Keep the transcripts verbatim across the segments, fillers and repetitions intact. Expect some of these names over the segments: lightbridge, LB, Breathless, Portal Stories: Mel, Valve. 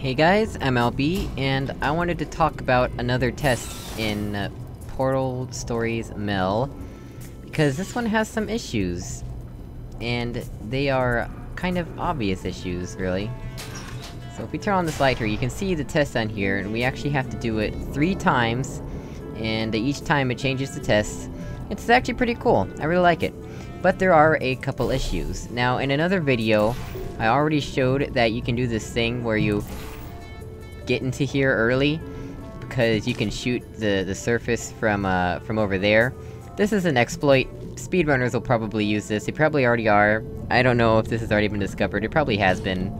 Hey guys, I'm L B, and I wanted to talk about another test in uh, Portal Stories: Mel, because this one has some issues. And they are kind of obvious issues, really. So if we turn on this light here, you can see the test on here, and we actually have to do it three times, and each time it changes the test. It's actually pretty cool, I really like it. But there are a couple issues. Now, in another video, I already showed that you can do this thing where you get into here early, because you can shoot the, the surface from, uh, from over there. This is an exploit. Speedrunners will probably use this, they probably already are. I don't know if this has already been discovered, it probably has been.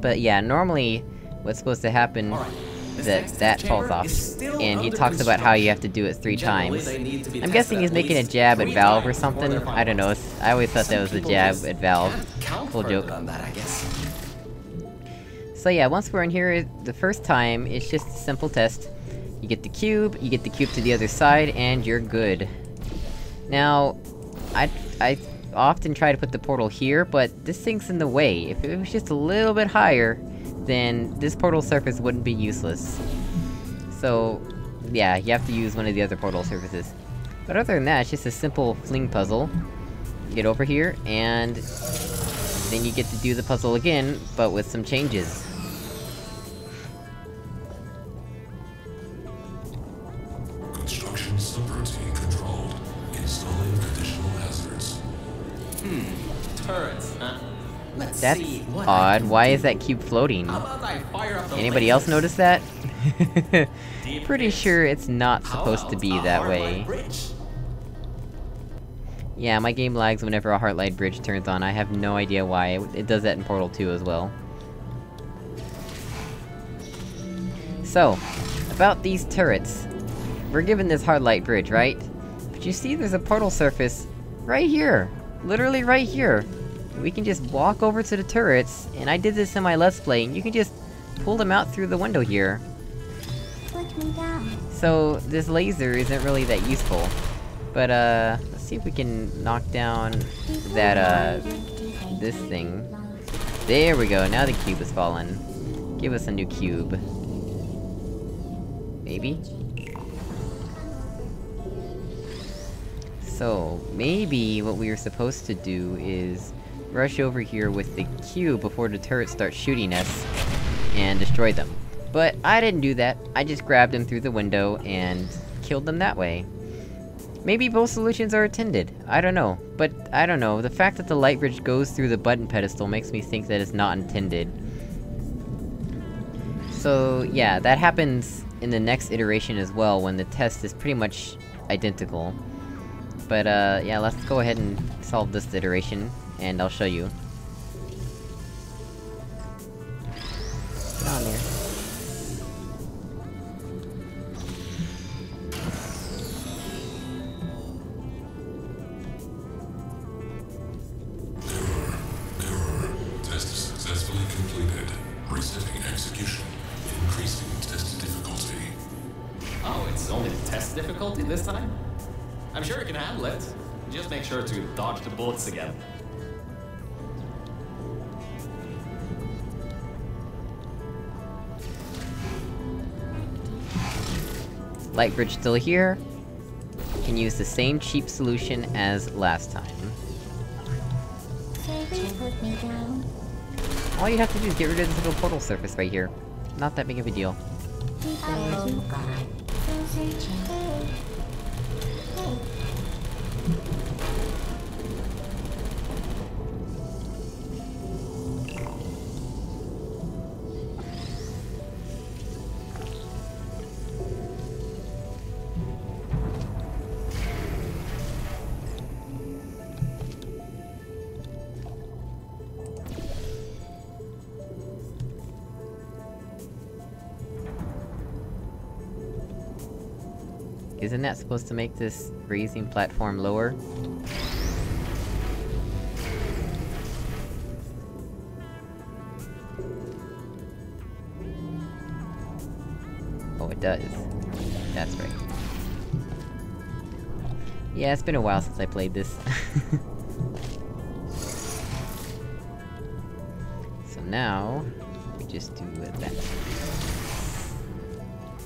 But yeah, normally, what's supposed to happen is that that falls off. And he talks about how you have to do it three times. I'm guessing he's making a jab at Valve or something, I don't know, it's, I always thought that was a jab at Valve. Full joke. So yeah, once we're in here the first time, it's just a simple test. You get the cube, you get the cube to the other side, and you're good. Now, I- I often try to put the portal here, but this thing's in the way. If it was just a little bit higher, then this portal surface wouldn't be useless. So, yeah, you have to use one of the other portal surfaces. But other than that, it's just a simple fling puzzle. Get over here, and then you get to do the puzzle again, but with some changes. Construction subroutine controlled. Installing conditional hazards. Hmm. Turrets, huh? Let's That's see what odd. Why is that cube floating? Anybody else notice that? Pretty sure it's not supposed to be that way. Yeah, my game lags whenever a Heartlight Bridge turns on. I have no idea why. It, it does that in Portal two as well. So, about these turrets. We're given this Heartlight Bridge, right? But you see there's a portal surface right here! Literally right here! We can just walk over to the turrets, and I did this in my Let's Play, and you can just pull them out through the window here. Put me down. So, this laser isn't really that useful. But, uh, let's see if we can knock down that, uh, this thing. There we go, now the cube has fallen. Give us a new cube. Maybe? So, maybe what we were supposed to do is rush over here with the cube before the turrets start shooting us, and destroy them. But I didn't do that, I just grabbed them through the window and killed them that way. Maybe both solutions are attended, I don't know. But, I don't know, the fact that the light bridge goes through the button pedestal makes me think that it's not intended. So, yeah, that happens in the next iteration as well, when the test is pretty much identical. But, uh, yeah, let's go ahead and solve this iteration, and I'll show you. Get on there. Resetting execution, increasing test difficulty. Oh, it's only the test difficulty this time? I'm sure you can handle it. Just make sure to dodge the bullets again. Light bridge still here. Can use the same cheap solution as last time. Put me down. All you have to do is get rid of this little portal surface right here. Not that big of a deal. Isn't that supposed to make this raising platform lower? Oh, it does. That's right. Yeah, it's been a while since I played this. So now, we just to advance.